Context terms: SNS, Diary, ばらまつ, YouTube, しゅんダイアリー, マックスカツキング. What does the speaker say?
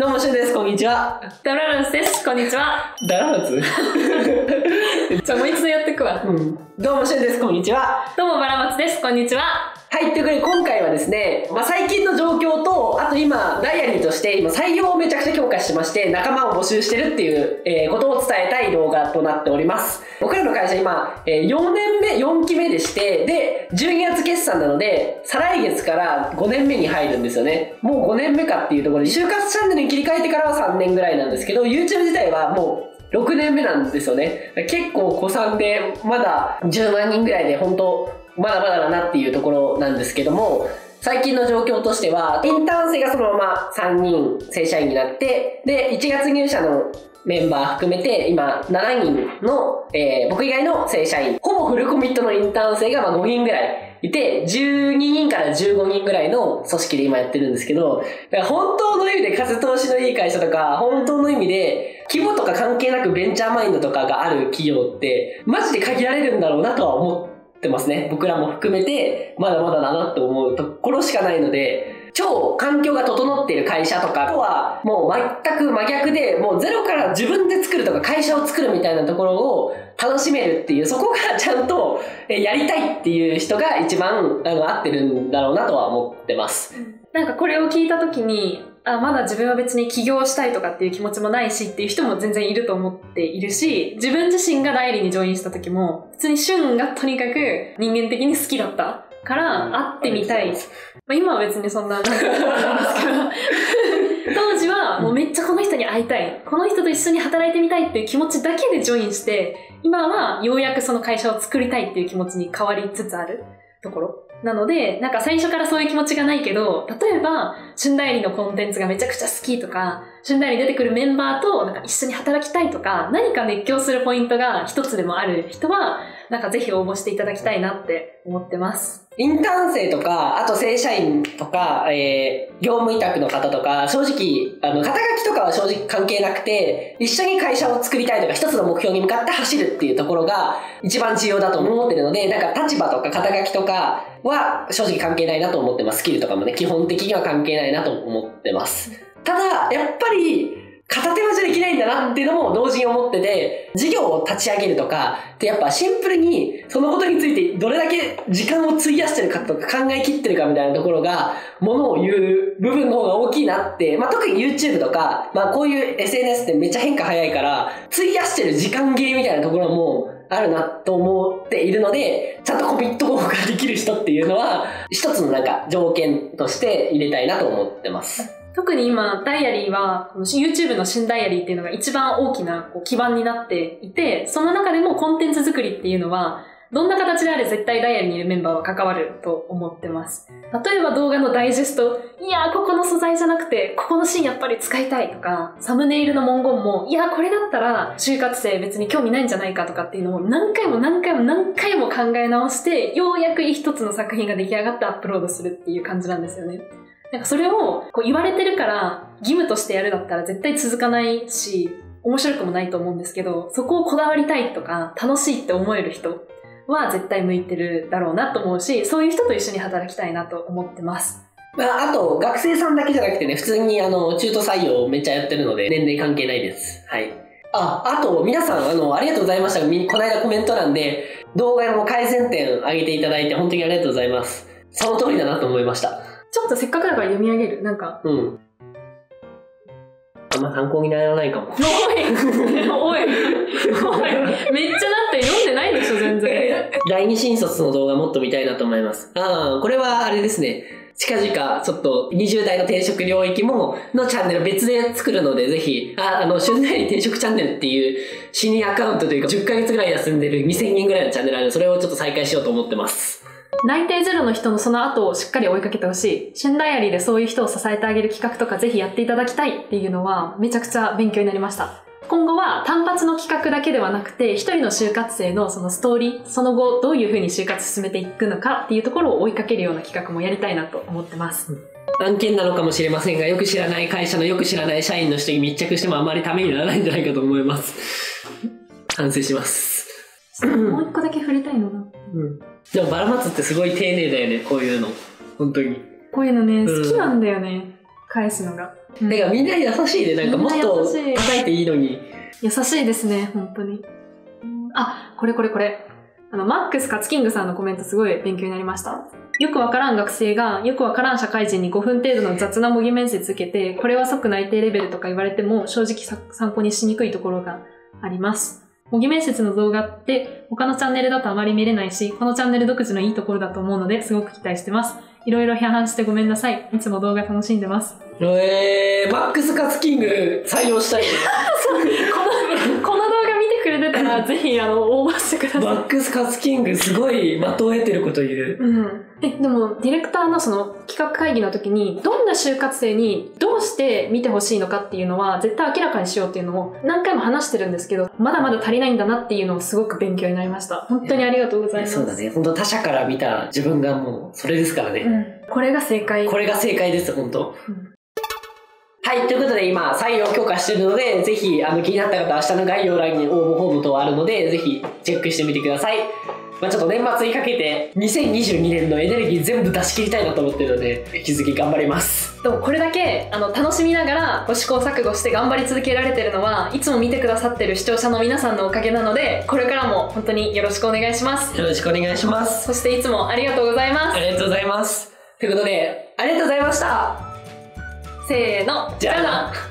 どうも、シュウです。こんにちは。ダブラルスです。こんにちは。ダラルスもう一度やってくわ。うん。どうも、シュウです。こんにちは。どうも、バラマツです。こんにちは。はい、ということで今回はですね、最近の状況と、あと今、Diaryとして、今、採用をめちゃくちゃ強化してまして、仲間を募集してるっていう、ことを伝えたい動画となっております。僕らの会社今、4期目でして、で、12月決算なので、再来月から5年目に入るんですよね。もう5年目かっていうところで、就活チャンネルに切り替えてからは3年ぐらいなんですけど、YouTube 自体はもう、6年目なんですよね。結構古参で、まだ10万人ぐらいで、本当まだまだだなっていうところなんですけども、最近の状況としては、インターン生がそのまま3人正社員になって、で、1月入社のメンバー含めて、今7人の、僕以外の正社員、ほぼフルコミットのインターン生が5人ぐらい。いて、12人から15人ぐらいの組織で今やってるんですけど、だから本当の意味で風通しのいい会社とか、本当の意味で規模とか関係なくベンチャーマインドとかがある企業って、マジで限られるんだろうなとは思ってますね。僕らも含めて、まだまだだなと思うところしかないので、超環境が整っている会社とかとはもう全く真逆で、もうゼロから自分で作るとか会社を作るみたいなところを楽しめるっていう、そこがちゃんとやりたいっていう人が一番合ってるんだろうなとは思ってます。なんかこれを聞いた時に、あ、まだ自分は別に起業したいとかっていう気持ちもないしっていう人も全然いると思っているし、自分自身が代理にジョインした時も、普通に旬がとにかく人間的に好きだったから会ってみたい。今は別にそんな、なんかないですけど、当時はもうめっちゃこの人に会いたい、この人と一緒に働いてみたいっていう気持ちだけでジョインして、今はようやくその会社を作りたいっていう気持ちに変わりつつあるところ。なので、なんか最初からそういう気持ちがないけど、例えば、シュンダイリーのコンテンツがめちゃくちゃ好きとか、シュンダイリー出てくるメンバーとなんか一緒に働きたいとか、何か熱狂するポイントが一つでもある人は、なんかぜひ応募していただきたいなって思ってます。インターン生とか、あと正社員とか、業務委託の方とか、正直、肩書きとかは正直関係なくて、一緒に会社を作りたいとか、一つの目標に向かって走るっていうところが一番重要だと思ってるので、なんか立場とか肩書きとかは正直関係ないなと思ってます。スキルとかもね、基本的には関係ないなと思ってます。ただ、やっぱり、片手間じゃできないんだなっていうのも同時に思ってて、事業を立ち上げるとかってやっぱシンプルにそのことについてどれだけ時間を費やしてるかとか考え切ってるかみたいなところがものを言う部分の方が大きいなって、特に YouTube とか、こういう SNS ってめっちゃ変化早いから費やしてる時間ゲーみたいなところもあるなと思っているので、ちゃんとコミット効果ができる人っていうのは一つのなんか条件として入れたいなと思ってます。特に今、ダイアリーは、YouTube の新ダイアリーっていうのが一番大きな基盤になっていて、その中でもコンテンツ作りっていうのは、どんな形であれ絶対ダイアリーにいるメンバーは関わると思ってます。例えば動画のダイジェスト、いやーここの素材じゃなくて、ここのシーンやっぱり使いたいとか、サムネイルの文言も、いやーこれだったら就活生別に興味ないんじゃないかとかっていうのを何回も考え直して、ようやく一つの作品が出来上がってアップロードするっていう感じなんですよね。なんかそれをこう言われてるから義務としてやるだったら絶対続かないし面白くもないと思うんですけど、そこをこだわりたいとか楽しいって思える人は絶対向いてるだろうなと思うし、そういう人と一緒に働きたいなと思ってます。あと学生さんだけじゃなくてね、普通に中途採用をめっちゃやってるので年齢関係ないです。はい。あと、皆さん、ありがとうございました。この間コメント欄で動画の改善点上げていただいて本当にありがとうございます。その通りだなと思いました。ちょっとせっかくだから読み上げる。なんか。うん。あんま参考にならないかも。おいめっちゃだって読んでないでしょ、全然。第二新卒の動画もっと見たいなと思います。これはあれですね。近々、ちょっと20代の転職領域も、のチャンネル別で作るので、ぜひ、シュンダイリー転職チャンネルっていうシニアアカウントというか、10ヶ月ぐらい休んでる2000人ぐらいのチャンネルあるので、それをちょっと再開しようと思ってます。内定ゼロの人のその後をしっかり追いかけてほしい。シュンダイアリーでそういう人を支えてあげる企画とかぜひやっていただきたいっていうのはめちゃくちゃ勉強になりました。今後は単発の企画だけではなくて、一人の就活生のそのストーリー、その後どういうふうに就活進めていくのかっていうところを追いかけるような企画もやりたいなと思ってます。案件なのかもしれませんが、よく知らない会社のよく知らない社員の人に密着してもあまりためにならないんじゃないかと思います。反省します。もう一個だけ触れたいのが。うん。でもバラマツってすごい丁寧だよね、こういうの。本当に。こういうのね、好きなんだよね、返すのが。うん、なんかみんな優しいね。なんかもっと叩いていいのに。優しいですね、本当に。あ、これ。マックスカツキングさんのコメントすごい勉強になりました。よくわからん学生がよくわからん社会人に5分程度の雑な模擬面接受けて、これは即内定レベルとか言われても正直参考にしにくいところがあります。模擬面接の動画って他のチャンネルだとあまり見れないし、このチャンネル独自のいいところだと思うのですごく期待してます。いろいろ批判してごめんなさい。いつも動画楽しんでます。マックスカツキング採用したい。この動画見てくれてたらぜひ応募してください。マックスカツキングすごい的を得てること言う。うん。でもディレクターのその企画会議の時にどんな就活生にどうして見てほしいのかっていうのは絶対明らかにしようっていうのを何回も話してるんですけど、まだまだ足りないんだなっていうのをすごく勉強になりました。本当にありがとうございます。そうだね。本当他者から見た自分がもうそれですからね。うん。これが正解です本当。うん。はい、ということで今採用強化しているので、ぜひ気になった方は明日の概要欄に応募フォーム等あるので、ぜひチェックしてみてください。まあ、ちょっと年末にかけて2022年のエネルギー全部出し切りたいなと思ってるので、引き続き頑張ります。でもこれだけ楽しみながら試行錯誤して頑張り続けられてるのは、いつも見てくださってる視聴者の皆さんのおかげなので、これからも本当によろしくお願いします。よろしくお願いします。そしていつもありがとうございます。ありがとうございます。ということで、ありがとうございました。せーの、じゃあな。